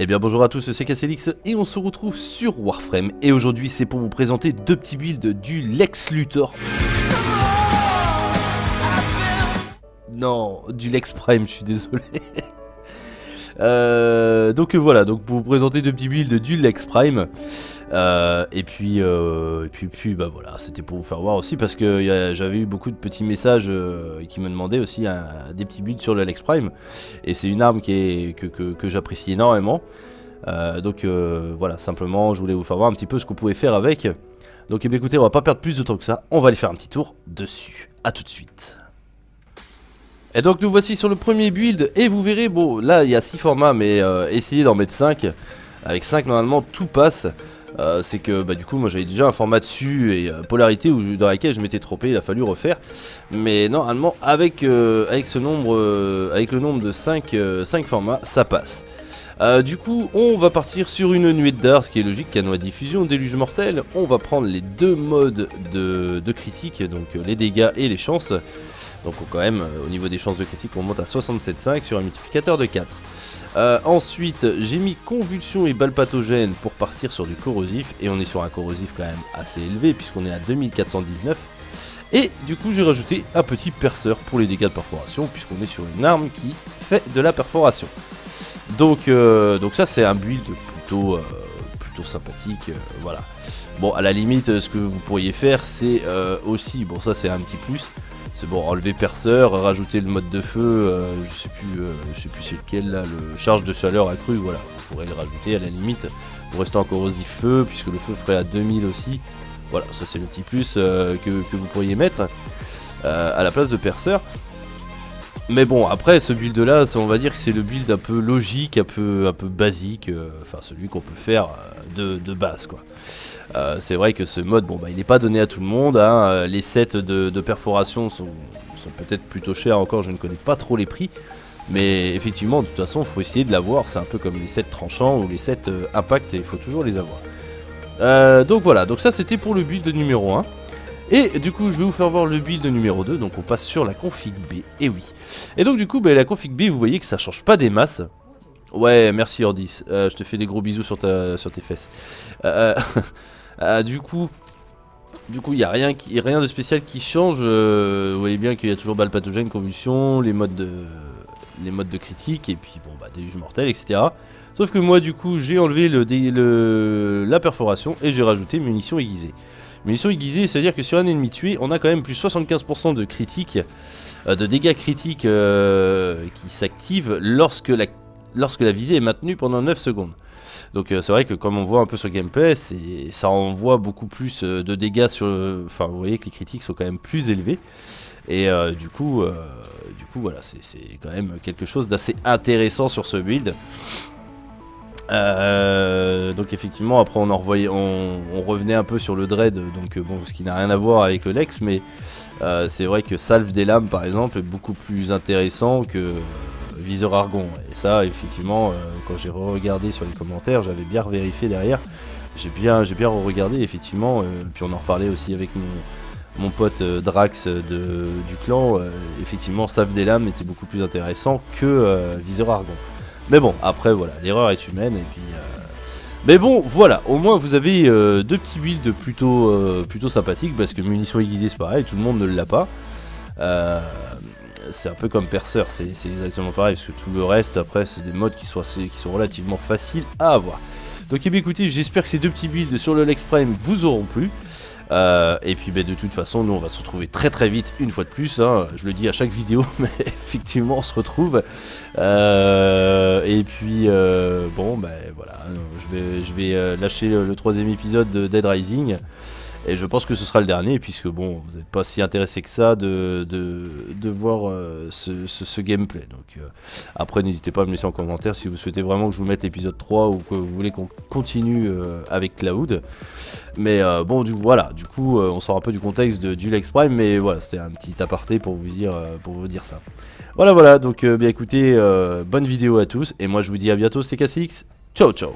Eh bien bonjour à tous, c'est CASTiELiX et on se retrouve sur Warframe. Et aujourd'hui c'est pour vous présenter deux petits builds du Lex Luthor. Non, du Lex Prime, je suis désolé. Donc voilà, donc pour vous présenter deux petits builds du Lex Prime. Et puis bah voilà, c'était pour vous faire voir aussi parce que j'avais eu beaucoup de petits messages qui me demandaient aussi des petits builds sur le Lex Prime. Et c'est une arme que j'apprécie énormément. Donc voilà, simplement je voulais vous faire voir un petit peu ce qu'on pouvait faire avec. Donc eh bien, écoutez, on va pas perdre plus de temps que ça, on va aller faire un petit tour dessus. A tout de suite. Et donc nous voici sur le premier build et vous verrez, bon là il y a 6 formats mais essayez d'en mettre 5. Avec 5 normalement tout passe. C'est que bah, du coup moi j'avais déjà un format dessus et polarité dans laquelle je m'étais trompé, il a fallu refaire. Mais normalement avec le nombre de 5 formats ça passe. Du coup on va partir sur une nuée de dards, ce qui est logique, canon à diffusion, déluge mortel. On va prendre les deux modes de critique, donc les dégâts et les chances. Donc quand même au niveau des chances de critique on monte à 67,5 sur un multiplicateur de 4. Ensuite j'ai mis convulsion et balle pathogène pour partir sur du corrosif. Et on est sur un corrosif quand même assez élevé puisqu'on est à 2419. Et du coup j'ai rajouté un petit perceur pour les dégâts de perforation puisqu'on est sur une arme qui fait de la perforation. Donc ça c'est un build plutôt sympathique, voilà. Bon à la limite ce que vous pourriez faire c'est aussi, bon ça c'est un petit plus. C'est bon, enlever perceur, rajouter le mode de feu, je sais plus c'est lequel là, le charge de chaleur accrue, voilà, vous pourrez le rajouter à la limite, pour rester en corrosif feu, puisque le feu ferait à 2000 aussi, voilà, ça c'est le petit plus que vous pourriez mettre à la place de perceur. Mais bon, après ce build là, on va dire que c'est le build un peu logique, un peu basique, enfin celui qu'on peut faire de base quoi. C'est vrai que ce mode, bon bah il n'est pas donné à tout le monde, hein. Les sets de perforation sont peut-être plutôt chers encore, je ne connais pas trop les prix. Mais effectivement, de toute façon, il faut essayer de l'avoir, c'est un peu comme les sets tranchants ou les sets impact, il faut toujours les avoir. Donc voilà, donc ça c'était pour le build numéro 1. Et du coup je vais vous faire voir le build numéro 2, donc on passe sur la config B, et oui. Et donc du coup bah, la config B vous voyez que ça change pas des masses. Ouais merci Ordis, je te fais des gros bisous sur tes fesses. Du coup il n'y a rien de spécial qui change, vous voyez bien qu'il y a toujours balle pathogène, convulsion, les modes de critique et puis bon bah déluge mortel etc. Sauf que moi du coup j'ai enlevé la perforation et j'ai rajouté munitions aiguisées. Munitions aiguisées, c'est-à-dire que sur un ennemi tué, on a quand même plus 75% de critiques, de dégâts critiques qui s'activent lorsque la visée est maintenue pendant 9 secondes. Donc c'est vrai que comme on voit un peu sur le gameplay, ça envoie beaucoup plus de dégâts sur le... Enfin vous voyez que les critiques sont quand même plus élevées. Et du coup voilà, c'est quand même quelque chose d'assez intéressant sur ce build. Donc effectivement après on revenait un peu sur le dread, donc bon, ce qui n'a rien à voir avec le Lex, mais c'est vrai que salve des lames par exemple est beaucoup plus intéressant que viseur argon. Et ça effectivement quand j'ai regardé sur les commentaires, j'avais bien vérifié derrière, j'ai bien regardé effectivement, puis on en reparlait aussi avec mon pote Drax du clan, effectivement salve des lames était beaucoup plus intéressant que viseur argon. Mais bon, après voilà, l'erreur est humaine et puis... Mais bon, voilà, au moins vous avez deux petits builds plutôt sympathiques, parce que munitions aiguisées c'est pareil, tout le monde ne l'a pas. C'est un peu comme perceur, c'est exactement pareil, parce que tout le reste, après, c'est des modes qui sont relativement faciles à avoir. Donc eh bien, écoutez, j'espère que ces deux petits builds sur le Lex Prime vous auront plu. Et puis bah, de toute façon nous on va se retrouver très vite une fois de plus, hein, je le dis à chaque vidéo mais effectivement on se retrouve et puis bon bah voilà, je vais lâcher le 3ème épisode de Dead Rising et je pense que ce sera le dernier puisque bon vous n'êtes pas si intéressé que ça de voir ce gameplay. Donc après n'hésitez pas à me laisser en commentaire si vous souhaitez vraiment que je vous mette l'épisode 3 ou que vous voulez qu'on continue avec Cloud. Mais bon voilà, du coup on sort un peu du contexte du Lex Prime, mais voilà c'était un petit aparté pour vous dire ça. Voilà donc bien écoutez, bonne vidéo à tous et moi je vous dis à bientôt, c'est CASTiELiX, ciao ciao.